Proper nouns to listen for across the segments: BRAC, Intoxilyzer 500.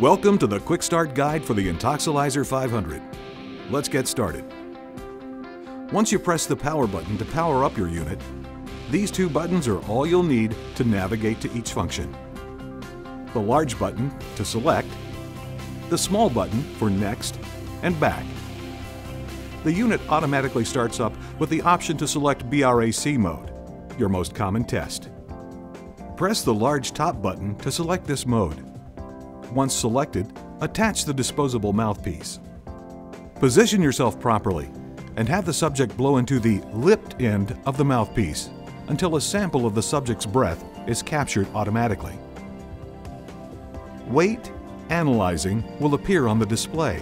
Welcome to the Quick Start Guide for the Intoxilyzer 500. Let's get started. Once you press the power button to power up your unit, these two buttons are all you'll need to navigate to each function. The large button to select, the small button for next and back. The unit automatically starts up with the option to select BRAC mode, your most common test. Press the large top button to select this mode. Once selected, attach the disposable mouthpiece. Position yourself properly and have the subject blow into the lipped end of the mouthpiece until a sample of the subject's breath is captured automatically. Weight Analyzing will appear on the display,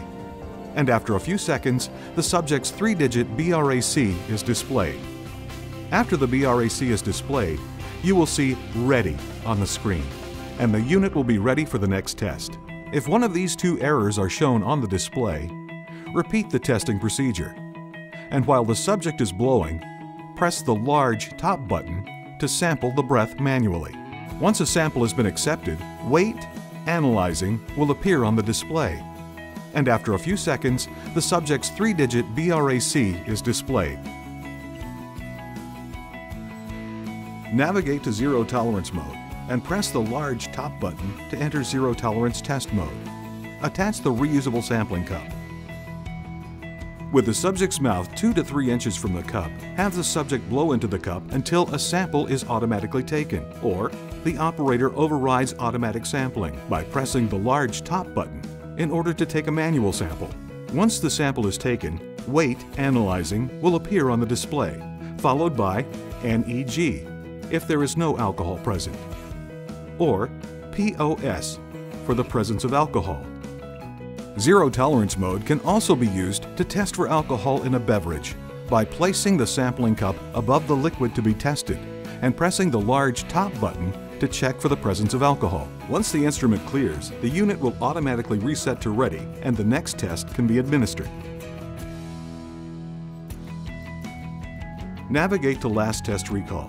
and after a few seconds, the subject's 3-digit BRAC is displayed. After the BRAC is displayed, you will see Ready on the screen, and the unit will be ready for the next test. If one of these two errors are shown on the display, repeat the testing procedure. And while the subject is blowing, press the large top button to sample the breath manually. Once a sample has been accepted, Weight Analyzing will appear on the display. And after a few seconds, the subject's 3-digit BRAC is displayed. Navigate to Zero Tolerance mode and press the large top button to enter Zero Tolerance Test Mode. Attach the reusable sampling cup. With the subject's mouth 2 to 3 inches from the cup, have the subject blow into the cup until a sample is automatically taken, or the operator overrides automatic sampling by pressing the large top button in order to take a manual sample. Once the sample is taken, Weight Analyzing will appear on the display, followed by NEG if there is no alcohol present, or POS for the presence of alcohol. Zero tolerance mode can also be used to test for alcohol in a beverage by placing the sampling cup above the liquid to be tested and pressing the large top button to check for the presence of alcohol. Once the instrument clears, the unit will automatically reset to ready and the next test can be administered. Navigate to Last Test Recall.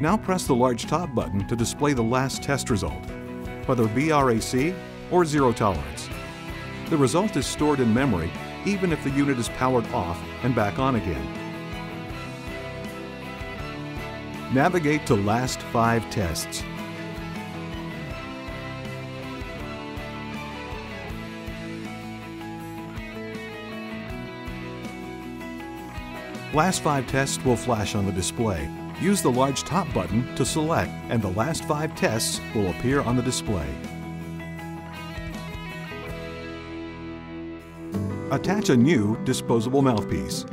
Now press the large top button to display the last test result, whether BRAC or zero tolerance. The result is stored in memory even if the unit is powered off and back on again. Navigate to Last 5 Tests. Last 5 Tests will flash on the display. Use the large top button to select, and the last 5 tests will appear on the display. Attach a new disposable mouthpiece.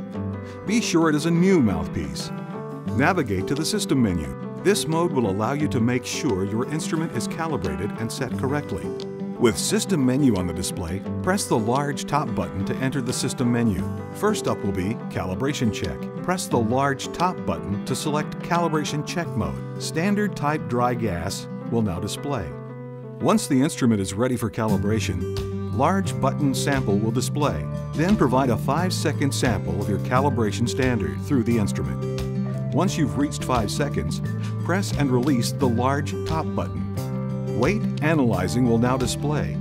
Be sure it is a new mouthpiece. Navigate to the system menu. This mode will allow you to make sure your instrument is calibrated and set correctly. With system menu on the display, press the large top button to enter the system menu. First up will be Calibration Check. Press the large top button to select Calibration Check mode. Standard type dry gas will now display. Once the instrument is ready for calibration, large button sample will display. Then provide a 5-second sample of your calibration standard through the instrument. Once you've reached 5 seconds, press and release the large top button. Weight Analyzing will now display,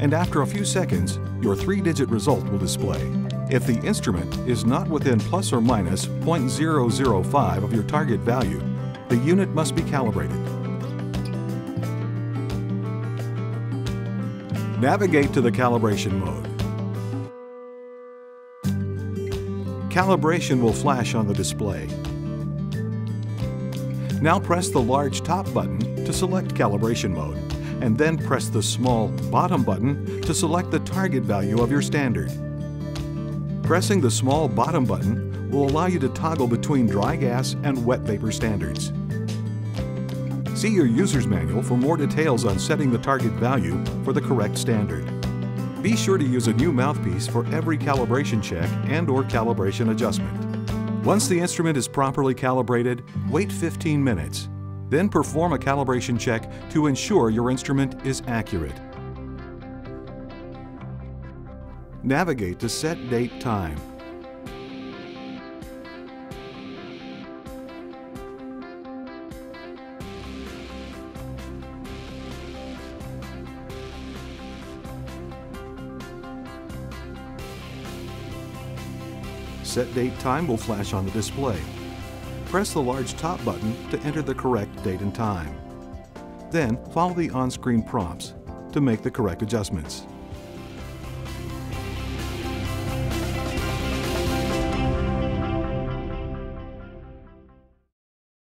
and after a few seconds, your 3-digit result will display. If the instrument is not within plus or minus 0.005 of your target value, the unit must be calibrated. Navigate to the calibration mode. Calibration will flash on the display. Now press the large top button to select calibration mode, and then press the small bottom button to select the target value of your standard. Pressing the small bottom button will allow you to toggle between dry gas and wet vapor standards. See your user's manual for more details on setting the target value for the correct standard. Be sure to use a new mouthpiece for every calibration check and/or calibration adjustment. Once the instrument is properly calibrated, wait 15 minutes. Then perform a calibration check to ensure your instrument is accurate. Navigate to Set Date Time. set date time will flash on the display. Press the large top button to enter the correct date and time. Then follow the on-screen prompts to make the correct adjustments.